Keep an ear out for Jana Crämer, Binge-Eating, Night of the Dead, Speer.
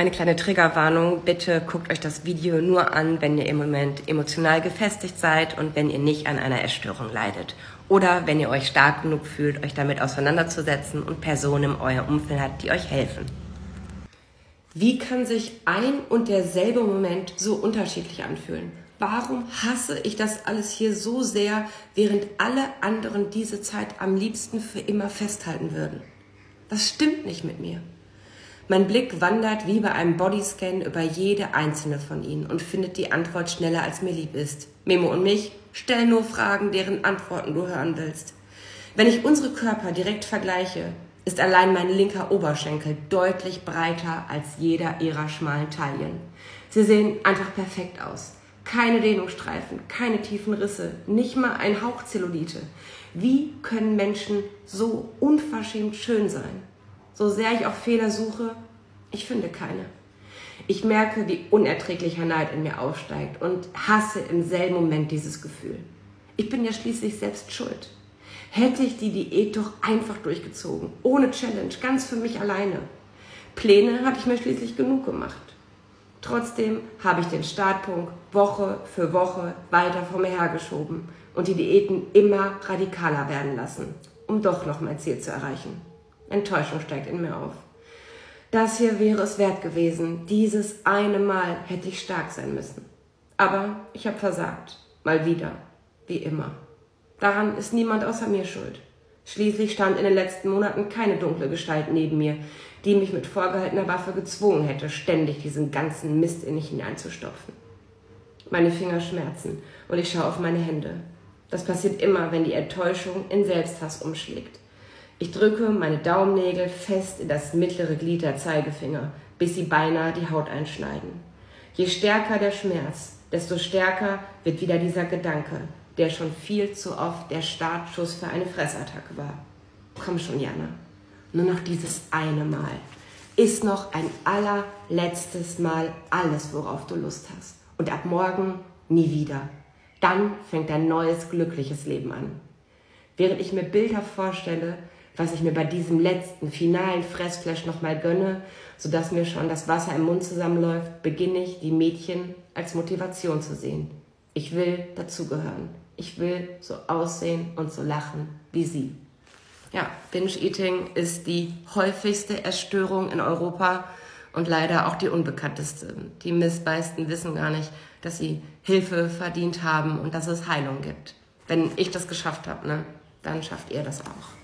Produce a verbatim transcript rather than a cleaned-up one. Eine kleine Triggerwarnung, bitte guckt euch das Video nur an, wenn ihr im Moment emotional gefestigt seid und wenn ihr nicht an einer Essstörung leidet. Oder wenn ihr euch stark genug fühlt, euch damit auseinanderzusetzen und Personen in eurem Umfeld habt, die euch helfen. Wie kann sich ein und derselbe Moment so unterschiedlich anfühlen? Warum hasse ich das alles hier so sehr, während alle anderen diese Zeit am liebsten für immer festhalten würden? Das stimmt nicht mit mir. Mein Blick wandert wie bei einem Bodyscan über jede einzelne von ihnen und findet die Antwort schneller, als mir lieb ist. Memo und mich stellen nur Fragen, deren Antworten du hören willst. Wenn ich unsere Körper direkt vergleiche, ist allein mein linker Oberschenkel deutlich breiter als jeder ihrer schmalen Taillen. Sie sehen einfach perfekt aus. Keine Dehnungsstreifen, keine tiefen Risse, nicht mal ein Hauch Zellulite. Wie können Menschen so unverschämt schön sein? So sehr ich auch Fehler suche, ich finde keine. Ich merke, wie unerträglicher Neid in mir aufsteigt und hasse im selben Moment dieses Gefühl. Ich bin ja schließlich selbst schuld. Hätte ich die Diät doch einfach durchgezogen, ohne Challenge, ganz für mich alleine. Pläne hatte ich mir schließlich genug gemacht. Trotzdem habe ich den Startpunkt Woche für Woche weiter vor mir hergeschoben und die Diäten immer radikaler werden lassen, um doch noch mein Ziel zu erreichen. Enttäuschung steigt in mir auf. Das hier wäre es wert gewesen. Dieses eine Mal hätte ich stark sein müssen. Aber ich habe versagt. Mal wieder. Wie immer. Daran ist niemand außer mir schuld. Schließlich stand in den letzten Monaten keine dunkle Gestalt neben mir, die mich mit vorgehaltener Waffe gezwungen hätte, ständig diesen ganzen Mist in mich hineinzustopfen. Meine Finger schmerzen und ich schaue auf meine Hände. Das passiert immer, wenn die Enttäuschung in Selbsthass umschlägt. Ich drücke meine Daumennägel fest in das mittlere Glied der Zeigefinger, bis sie beinahe die Haut einschneiden. Je stärker der Schmerz, desto stärker wird wieder dieser Gedanke, der schon viel zu oft der Startschuss für eine Fressattacke war. Komm schon, Jana. Nur noch dieses eine Mal. Ist noch ein allerletztes Mal alles, worauf du Lust hast. Und ab morgen nie wieder. Dann fängt dein neues, glückliches Leben an. Während ich mir Bilder vorstelle, was ich mir bei diesem letzten, finalen Fressflash nochmal gönne, sodass mir schon das Wasser im Mund zusammenläuft, beginne ich, die Mädchen als Motivation zu sehen. Ich will dazugehören. Ich will so aussehen und so lachen wie sie. Ja, Binge-Eating ist die häufigste Essstörung in Europa und leider auch die unbekannteste. Die Missbeißten wissen gar nicht, dass sie Hilfe verdient haben und dass es Heilung gibt. Wenn ich das geschafft habe, ne, dann schafft ihr das auch.